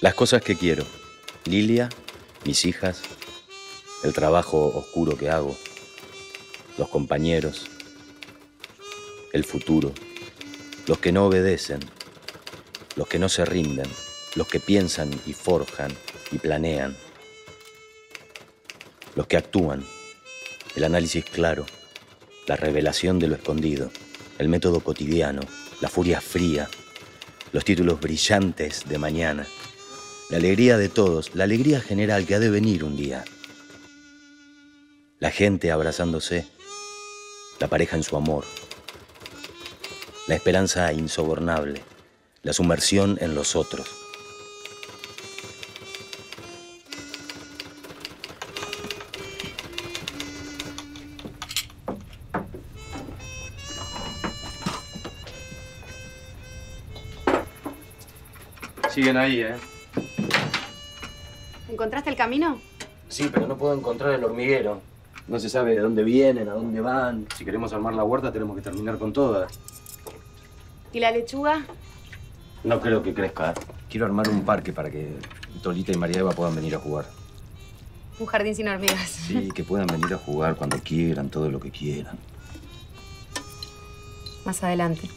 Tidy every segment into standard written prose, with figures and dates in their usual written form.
Las cosas que quiero. Lilia, mis hijas, el trabajo oscuro que hago, los compañeros, el futuro, los que no obedecen, los que no se rinden, los que piensan y forjan y planean, los que actúan, el análisis claro, la revelación de lo escondido, el método cotidiano, la furia fría, los títulos brillantes de mañana, la alegría de todos, la alegría general que ha de venir un día. La gente abrazándose, la pareja en su amor, la esperanza insobornable, la sumersión en los otros. Siguen ahí, ¿eh? ¿Encontraste el camino? Sí, pero no puedo encontrar el hormiguero. No se sabe de dónde vienen, a dónde van. Si queremos armar la huerta, tenemos que terminar con toda. ¿Y la lechuga? No creo que crezca. Quiero armar un parque para que Tolita y María Eva puedan venir a jugar. Un jardín sin hormigas. Sí, que puedan venir a jugar cuando quieran, todo lo que quieran. Más adelante.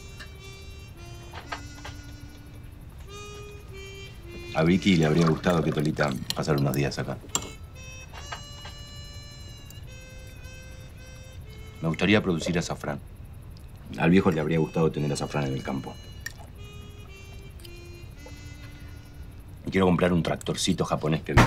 A Vicky le habría gustado que Tolita pasara unos días acá. Me gustaría producir azafrán. Al viejo le habría gustado tener azafrán en el campo. Y quiero comprar un tractorcito japonés que vi.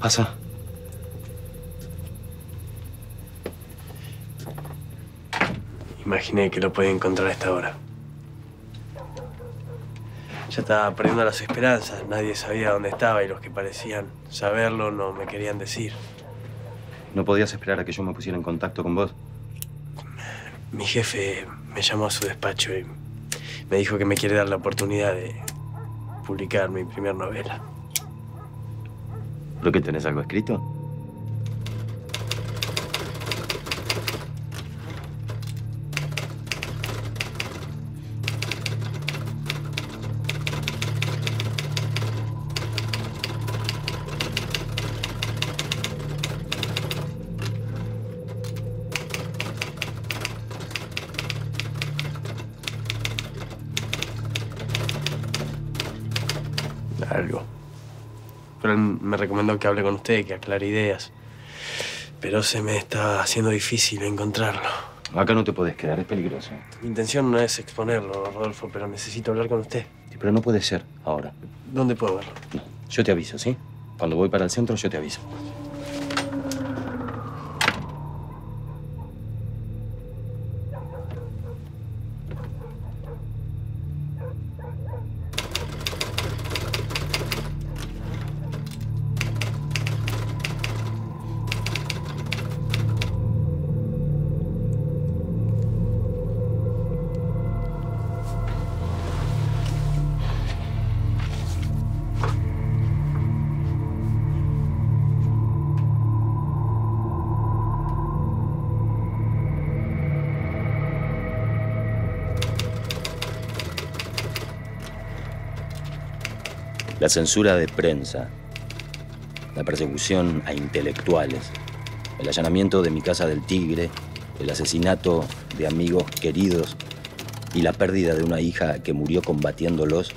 Pasa. Imaginé que lo podía encontrar a esta hora. Ya estaba perdiendo las esperanzas. Nadie sabía dónde estaba y los que parecían saberlo no me querían decir. ¿No podías esperar a que yo me pusiera en contacto con vos? Mi jefe me llamó a su despacho y me dijo que me quiere dar la oportunidad de publicar mi primera novela. ¿Pero qué, tenés algo escrito? Me recomendó que hable con usted, que aclare ideas. Pero se me está haciendo difícil encontrarlo. Acá no te podés quedar, es peligroso. Mi intención no es exponerlo, Rodolfo, pero necesito hablar con usted. Sí, pero no puede ser ahora. ¿Dónde puedo verlo? No, yo te aviso, ¿sí? Cuando voy para el centro, yo te aviso. La censura de prensa, la persecución a intelectuales, el allanamiento de mi casa del Tigre, el asesinato de amigos queridos y la pérdida de una hija que murió combatiéndolos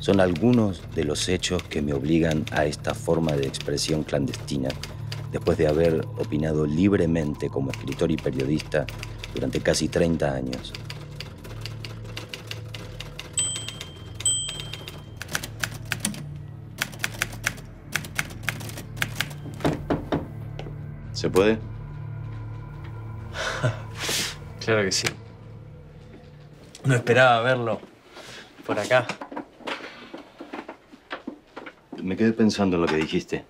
son algunos de los hechos que me obligan a esta forma de expresión clandestina, después de haber opinado libremente como escritor y periodista durante casi 30 años. ¿Se puede? Claro que sí. No esperaba verlo por acá. Me quedé pensando en lo que dijiste.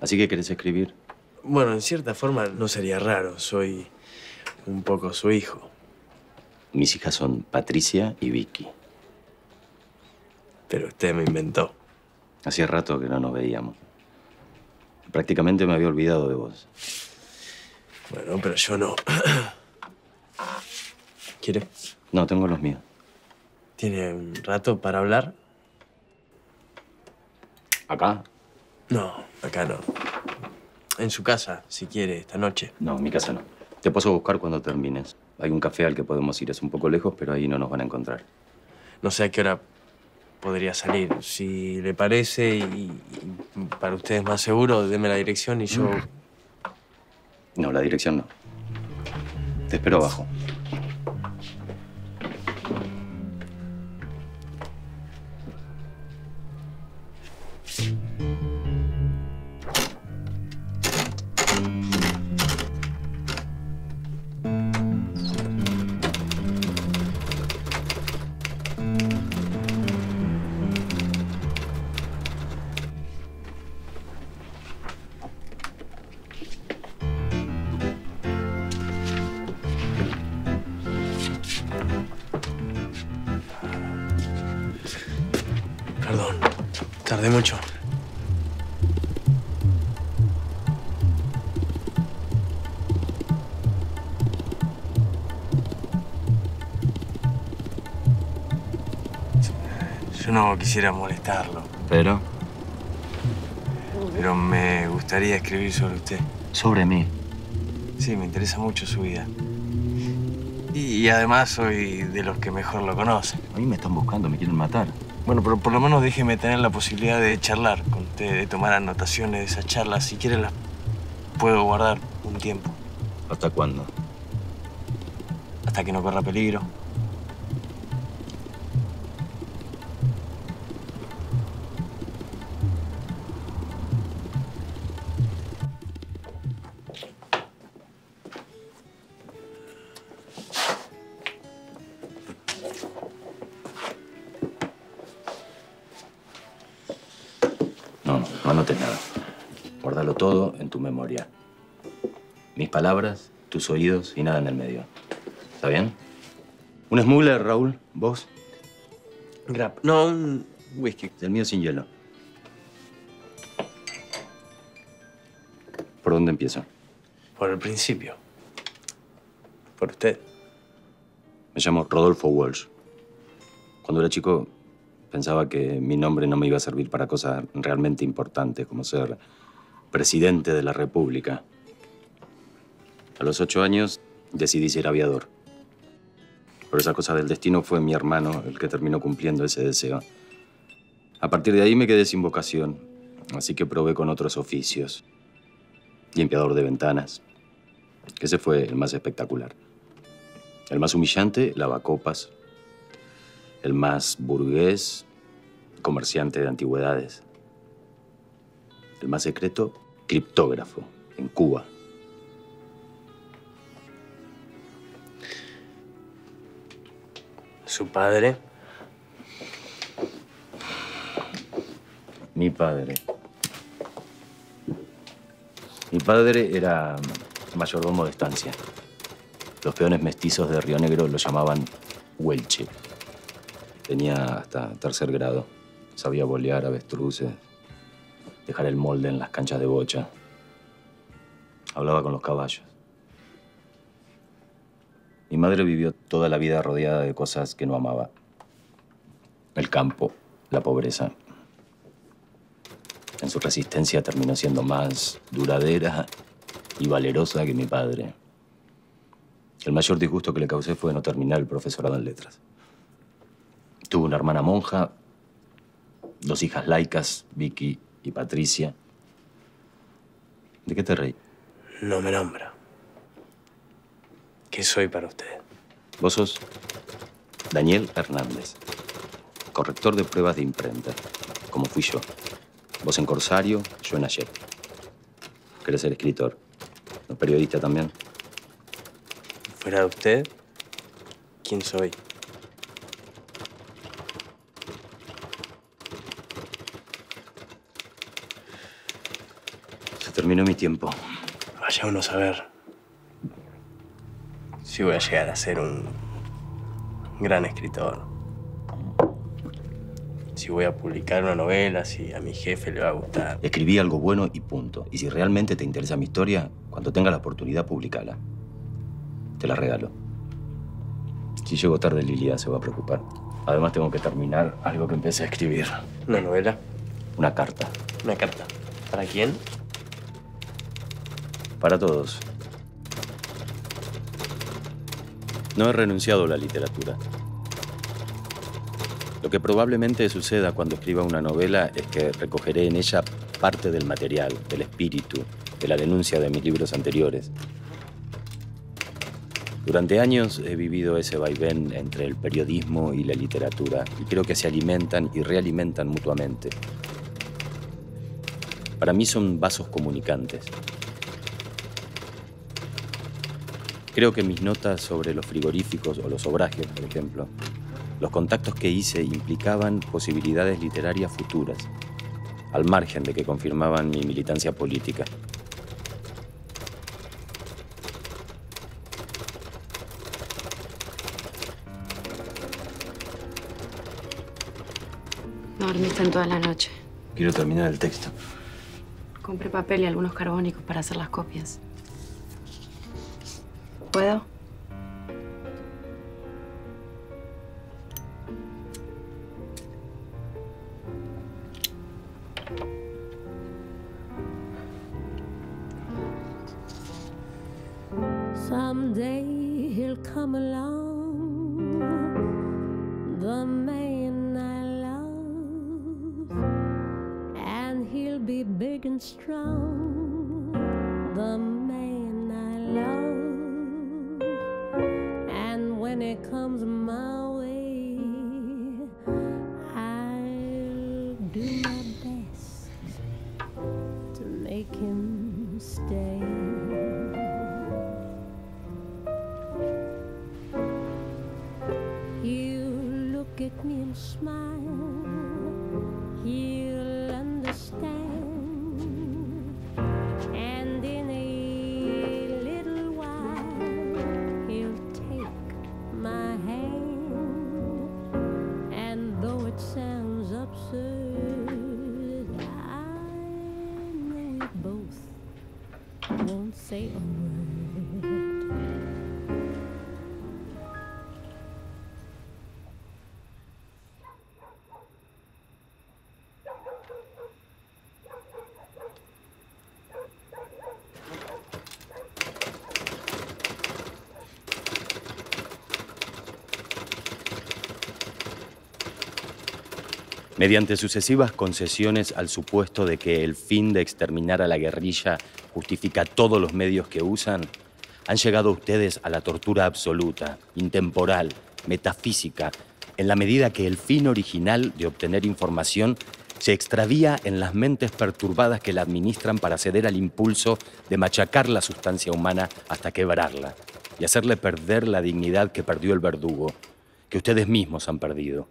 ¿Así que querés escribir? Bueno, en cierta forma no sería raro. Soy un poco su hijo. Mis hijas son Patricia y Vicky. Pero usted me inventó. Hacía rato que no nos veíamos. Prácticamente me había olvidado de vos. Bueno, pero yo no. ¿Quiere? No, tengo los míos. ¿Tiene un rato para hablar? ¿Acá? No, acá no. En su casa, si quiere, esta noche. No, en mi casa no. Te paso a buscar cuando termines. Hay un café al que podemos ir. Es un poco lejos, pero ahí no nos van a encontrar. No sé a qué hora podría salir. Si le parece y para ustedes más seguro, deme la dirección y yo... No, la dirección no. Te espero abajo. Tardé mucho. Yo no quisiera molestarlo. ¿Pero? Pero me gustaría escribir sobre usted. ¿Sobre mí? Sí, me interesa mucho su vida. Y además soy de los que mejor lo conocen. A mí me están buscando, me quieren matar. Bueno, pero por lo menos déjeme tener la posibilidad de charlar con usted, de tomar anotaciones de esas charlas. Si quiere las puedo guardar un tiempo. ¿Hasta cuándo? Hasta que no corra peligro. Mis palabras, tus oídos y nada en el medio. ¿Está bien? ¿Un smuggler, Raúl? ¿Vos? Grap. No, un whisky. El mío sin hielo. ¿Por dónde empiezo? Por el principio. Por usted. Me llamo Rodolfo Walsh. Cuando era chico pensaba que mi nombre no me iba a servir para cosas realmente importantes, como ser presidente de la República. A los 8 años decidí ser aviador. Por esa cosa del destino fue mi hermano el que terminó cumpliendo ese deseo. A partir de ahí me quedé sin vocación, así que probé con otros oficios. Limpiador de ventanas. Ese fue el más espectacular. El más humillante, lavacopas. El más burgués, comerciante de antigüedades. El más secreto, criptógrafo, en Cuba. ¿Su padre? Mi padre. Mi padre era mayordomo de estancia. Los peones mestizos de Río Negro lo llamaban huelche. Tenía hasta 3er grado. Sabía bolear avestruces, dejar el molde en las canchas de bocha. Hablaba con los caballos. Mi madre vivió toda la vida rodeada de cosas que no amaba. El campo, la pobreza. En su resistencia terminó siendo más duradera y valerosa que mi padre. El mayor disgusto que le causé fue no terminar el profesorado en letras. Tuve una hermana monja Dos hijas laicas, Vicky y Patricia. ¿De qué te reí? No me nombra. ¿Qué soy para usted? Vos sos Daniel Hernández, corrector de pruebas de imprenta, como fui yo. Vos en Corsario, yo en Ayet. ¿Querés ser escritor? ¿No periodista también? ¿Fuera de usted? ¿Quién soy? Se terminó mi tiempo. Vaya uno a saber si voy a llegar a ser un gran escritor. Si voy a publicar una novela, si a mi jefe le va a gustar. Escribí algo bueno y punto. Y si realmente te interesa mi historia, cuando tenga la oportunidad, publicala. Te la regalo. Si llego tarde, Lilia se va a preocupar. Además, tengo que terminar algo que empecé a escribir. ¿Una novela? Una carta. ¿Una carta? ¿Para quién? Para todos. No he renunciado a la literatura. Lo que probablemente suceda cuando escriba una novela es que recogeré en ella parte del material, del espíritu, de la denuncia de mis libros anteriores. Durante años he vivido ese vaivén entre el periodismo y la literatura, y creo que se alimentan y realimentan mutuamente. Para mí son vasos comunicantes. Creo que mis notas sobre los frigoríficos o los obrajes, por ejemplo, los contactos que hice implicaban posibilidades literarias futuras, al margen de que confirmaban mi militancia política. Dormiste en toda la noche. Quiero terminar el texto. Compré papel y algunos carbónicos para hacer las copias. ¿Puedo? Mediante sucesivas concesiones al supuesto de que el fin de exterminar a la guerrilla justifica todos los medios que usan, han llegado ustedes a la tortura absoluta, intemporal, metafísica, en la medida que el fin original de obtener información se extravía en las mentes perturbadas que la administran para ceder al impulso de machacar la sustancia humana hasta quebrarla y hacerle perder la dignidad que perdió el verdugo, que ustedes mismos han perdido.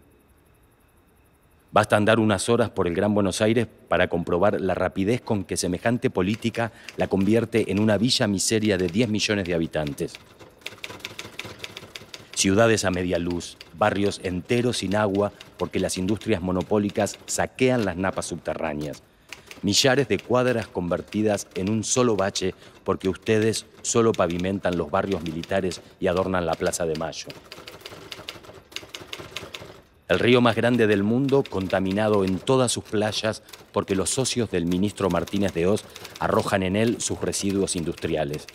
Basta andar unas horas por el Gran Buenos Aires para comprobar la rapidez con que semejante política la convierte en una villa miseria de 10 millones de habitantes. Ciudades a media luz, barrios enteros sin agua porque las industrias monopólicas saquean las napas subterráneas. Millares de cuadras convertidas en un solo bache porque ustedes solo pavimentan los barrios militares y adornan la Plaza de Mayo. El río más grande del mundo, contaminado en todas sus playas porque los socios del ministro Martínez de Hoz arrojan en él sus residuos industriales.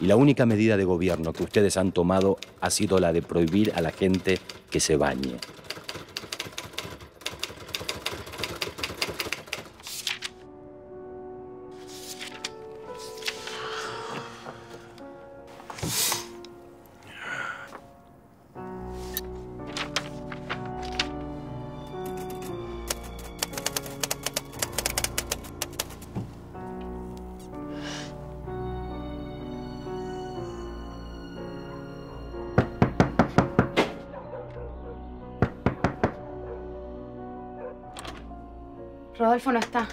Y la única medida de gobierno que ustedes han tomado ha sido la de prohibir a la gente que se bañe. Rodolfo no está.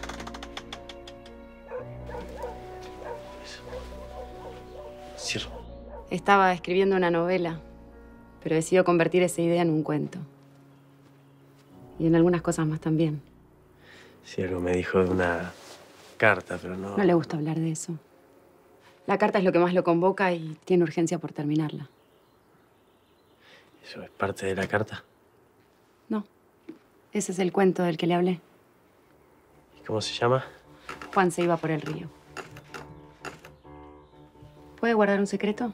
Cierro. Estaba escribiendo una novela, pero decidió convertir esa idea en un cuento. Y en algunas cosas más también. Sí, algo me dijo de una carta, pero no... No le gusta hablar de eso. La carta es lo que más lo convoca y tiene urgencia por terminarla. ¿Eso es parte de la carta? No. Ese es el cuento del que le hablé. ¿Y cómo se llama? Juan se iba por el río. ¿Puede guardar un secreto?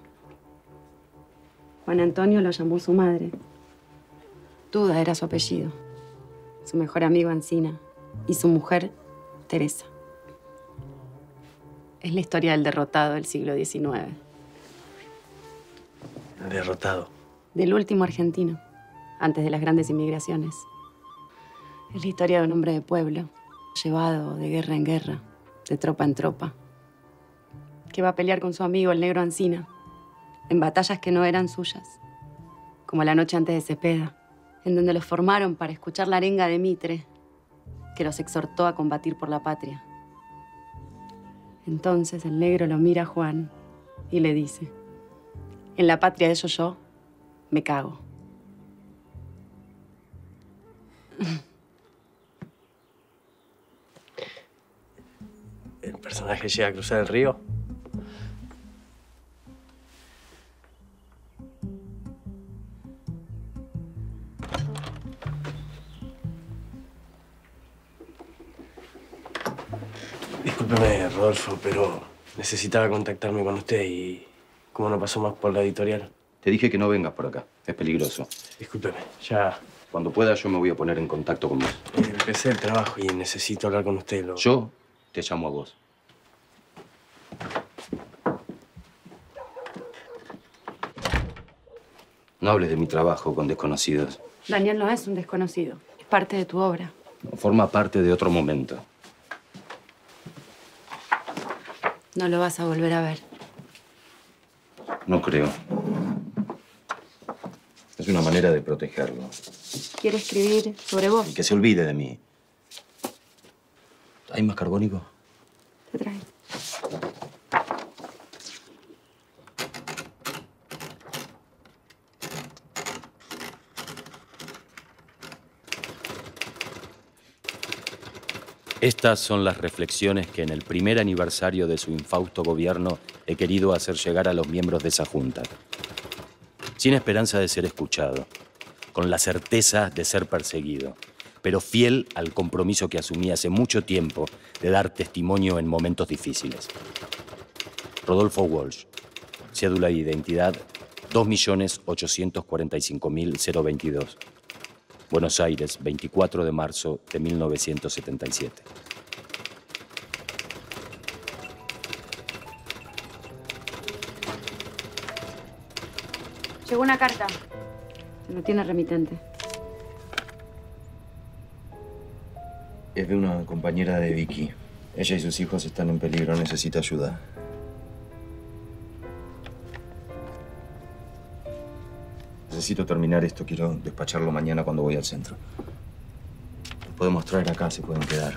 Juan Antonio lo llamó su madre. Duda era su apellido. Su mejor amigo Ancina y su mujer Teresa. Es la historia del derrotado del siglo XIX. ¿El derrotado? Del último argentino, antes de las grandes inmigraciones. Es la historia de un hombre de pueblo, llevado de guerra en guerra, de tropa en tropa, que va a pelear con su amigo, el negro Ancina, en batallas que no eran suyas, como la noche antes de Cepeda, en donde los formaron para escuchar la arenga de Mitre, que los exhortó a combatir por la patria. Entonces el negro lo mira a Juan y le dice, en la patria de ellos yo me cago. ¿El personaje llega a cruzar el río? Discúlpeme, Rodolfo, pero necesitaba contactarme con usted y... ¿Cómo no pasó más por la editorial? Te dije que no vengas por acá. Es peligroso. Discúlpeme, ya... Cuando pueda yo me voy a poner en contacto con vos. Empecé el trabajo y necesito hablar con usted. Yo te llamo a vos. No hables de mi trabajo con desconocidos. Daniel no es un desconocido. Es parte de tu obra. No, forma parte de otro momento. No lo vas a volver a ver. No creo. Es una manera de protegerlo. ¿Quiere escribir sobre vos? Y que se olvide de mí. ¿Hay más carbónico? Te trae. Estas son las reflexiones que en el primer aniversario de su infausto gobierno he querido hacer llegar a los miembros de esa junta. Sin esperanza de ser escuchado, con la certeza de ser perseguido, pero fiel al compromiso que asumí hace mucho tiempo de dar testimonio en momentos difíciles. Rodolfo Walsh, cédula de identidad 2.845.022. Buenos Aires, 24 de marzo de 1977. Llegó una carta. No tiene remitente. Es de una compañera de Vicky. Ella y sus hijos están en peligro. Necesita ayuda. Necesito terminar esto. Quiero despacharlo mañana cuando voy al centro. Lo podemos traer acá, se pueden quedar.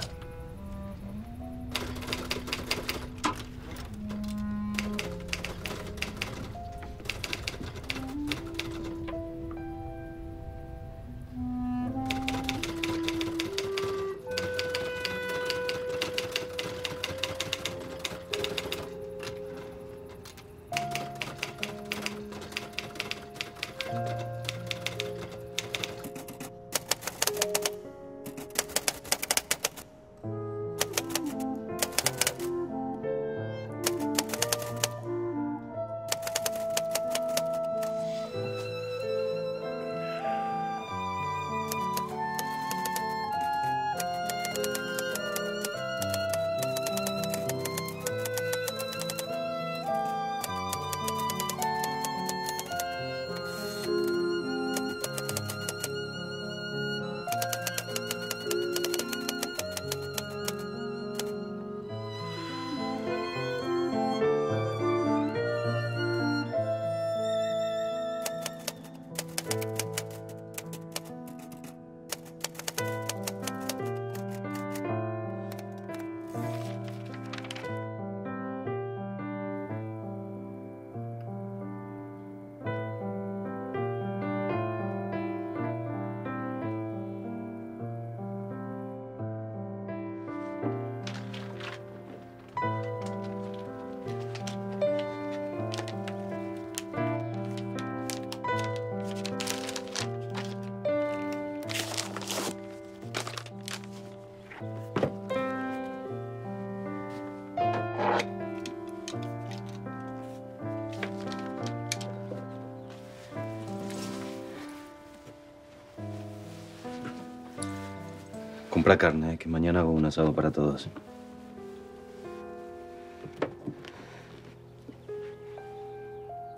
Compra carne, que mañana hago un asado para todos.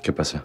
¿Qué pasa?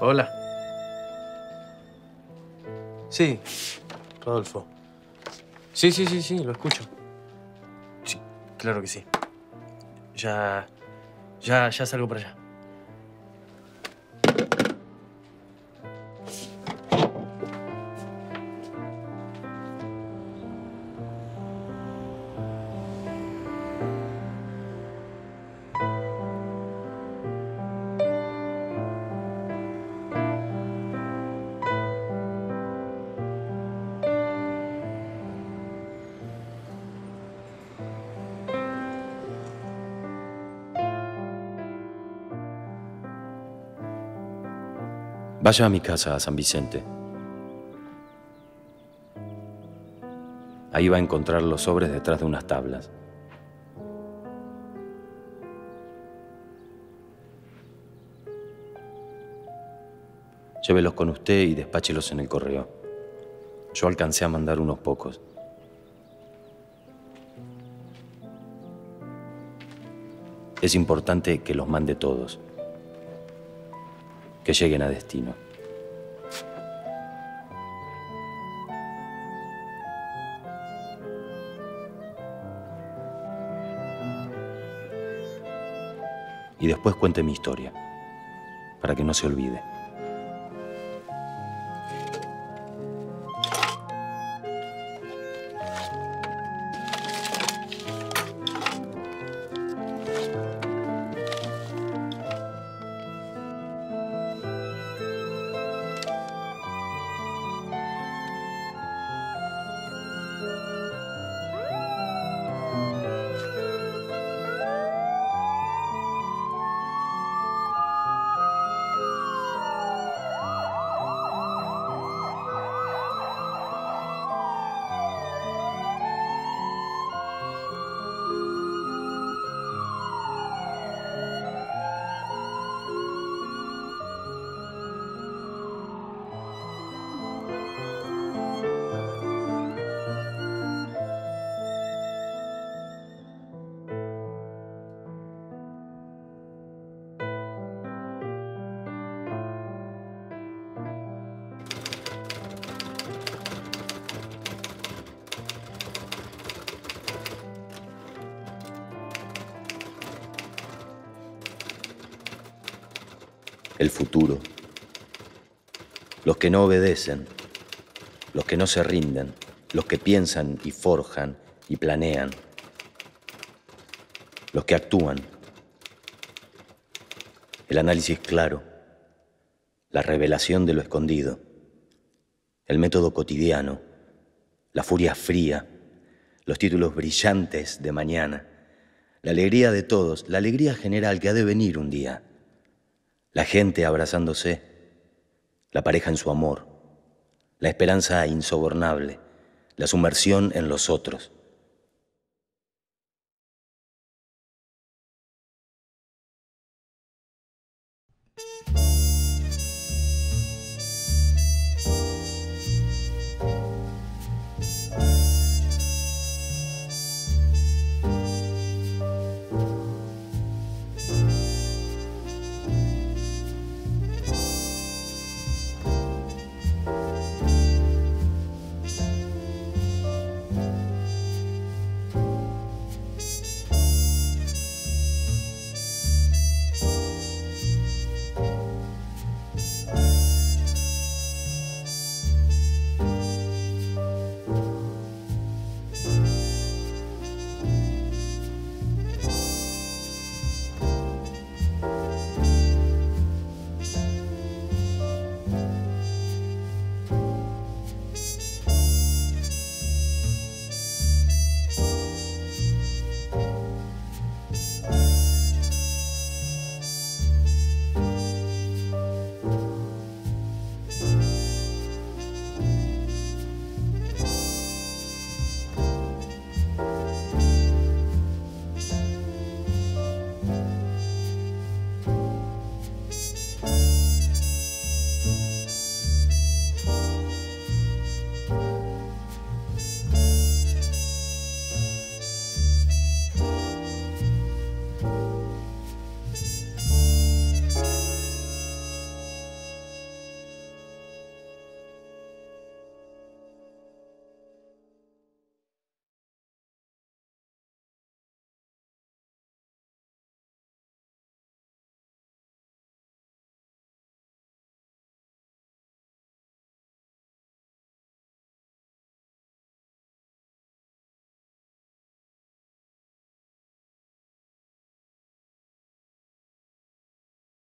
Hola. Sí, Rodolfo. Sí, lo escucho. Sí, claro que sí. Ya salgo para allá. Vaya a mi casa, a San Vicente. Ahí va a encontrar los sobres detrás de unas tablas. Llévelos con usted y despáchelos en el correo. Yo alcancé a mandar unos pocos. Es importante que los mande todos. Que lleguen a destino. Y después cuente mi historia, para que no se olvide. El futuro, los que no obedecen, los que no se rinden, los que piensan y forjan y planean, los que actúan, el análisis claro, la revelación de lo escondido, el método cotidiano, la furia fría, los títulos brillantes de mañana, la alegría de todos, la alegría general que ha de venir un día. La gente abrazándose, la pareja en su amor, la esperanza insobornable, la sumersión en los otros.